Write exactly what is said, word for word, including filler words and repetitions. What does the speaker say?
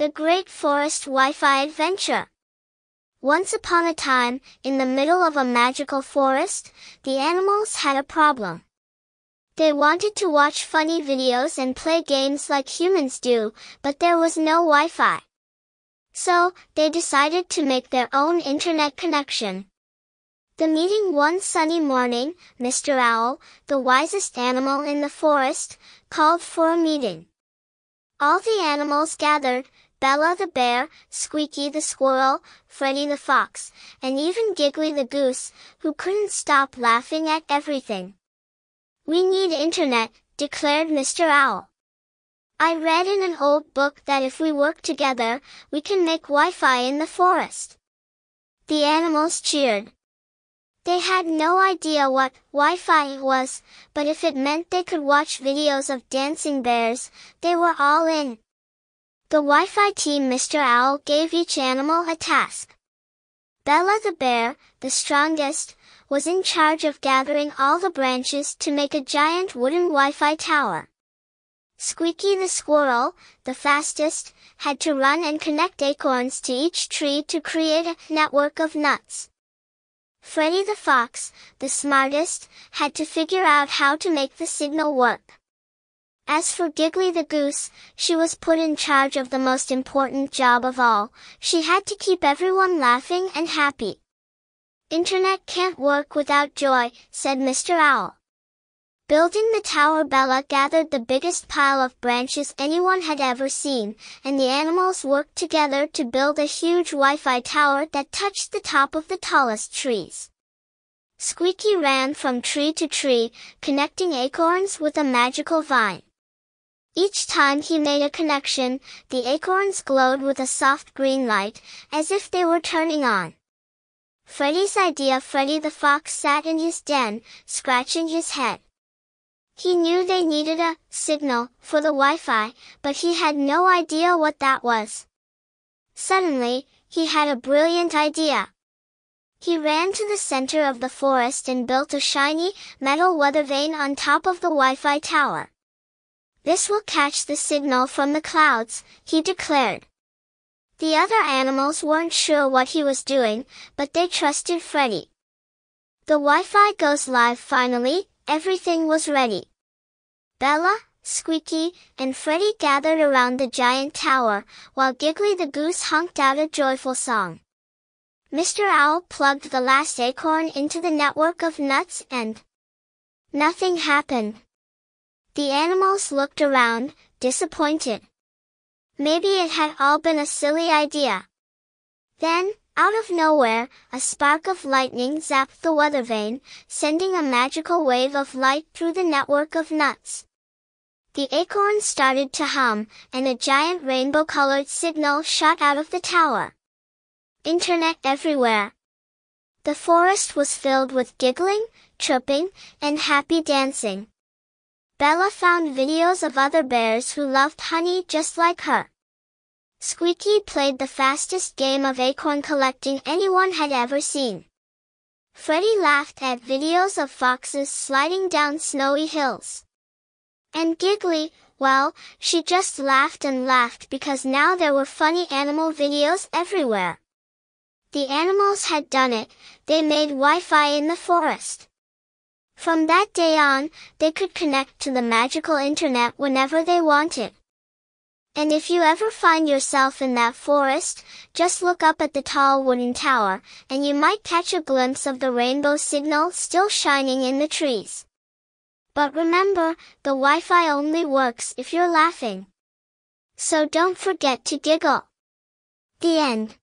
The Great Forest Wi-Fi Adventure. Once upon a time, in the middle of a magical forest, the animals had a problem. They wanted to watch funny videos and play games like humans do, but there was no Wi-Fi. So, they decided to make their own internet connection. The meeting one sunny morning, Mister Owl, the wisest animal in the forest, called for a meeting. All the animals gathered: Bella the bear, Squeaky the squirrel, Freddy the fox, and even Giggly the goose, who couldn't stop laughing at everything. "We need internet," declared Mister Owl. "I read in an old book that if we work together, we can make Wi-Fi in the forest." The animals cheered. They had no idea what Wi-Fi was, but if it meant they could watch videos of dancing bears, they were all in. The Wi-Fi team Mister Owl gave each animal a task. Bella the bear, the strongest, was in charge of gathering all the branches to make a giant wooden Wi-Fi tower. Squeaky the squirrel, the fastest, had to run and connect acorns to each tree to create a network of nuts. Freddy the fox, the smartest, had to figure out how to make the signal work. As for Giggly the goose, she was put in charge of the most important job of all. She had to keep everyone laughing and happy. "Internet can't work without joy," said Mister Owl. Building the tower, Bella gathered the biggest pile of branches anyone had ever seen, and the animals worked together to build a huge Wi-Fi tower that touched the top of the tallest trees. Squeaky ran from tree to tree, connecting acorns with a magical vine. Each time he made a connection, the acorns glowed with a soft green light, as if they were turning on. Freddy's idea: Freddy the fox sat in his den, scratching his head. He knew they needed a signal for the Wi-Fi, but he had no idea what that was. Suddenly, he had a brilliant idea. He ran to the center of the forest and built a shiny, metal weather vane on top of the Wi-Fi tower. "This will catch the signal from the clouds," he declared. The other animals weren't sure what he was doing, but they trusted Freddy. The Wi-Fi goes live finally. Everything was ready. Bella, Squeaky, and Freddy gathered around the giant tower, while Giggly the goose honked out a joyful song. Mister Owl plugged the last acorn into the network of nuts and nothing happened. The animals looked around, disappointed. Maybe it had all been a silly idea. Then, out of nowhere, a spark of lightning zapped the weather vane, sending a magical wave of light through the network of nuts. The acorns started to hum, and a giant rainbow-colored signal shot out of the tower. Internet everywhere. The forest was filled with giggling, chirping, and happy dancing. Bella found videos of other bears who loved honey just like her. Squeaky played the fastest game of acorn collecting anyone had ever seen. Freddy laughed at videos of foxes sliding down snowy hills. And Giggly, well, she just laughed and laughed because now there were funny animal videos everywhere. The animals had done it. They made Wi-Fi in the forest. From that day on, they could connect to the magical internet whenever they wanted. And if you ever find yourself in that forest, just look up at the tall wooden tower, and you might catch a glimpse of the rainbow signal still shining in the trees. But remember, the Wi-Fi only works if you're laughing. So don't forget to giggle. The end.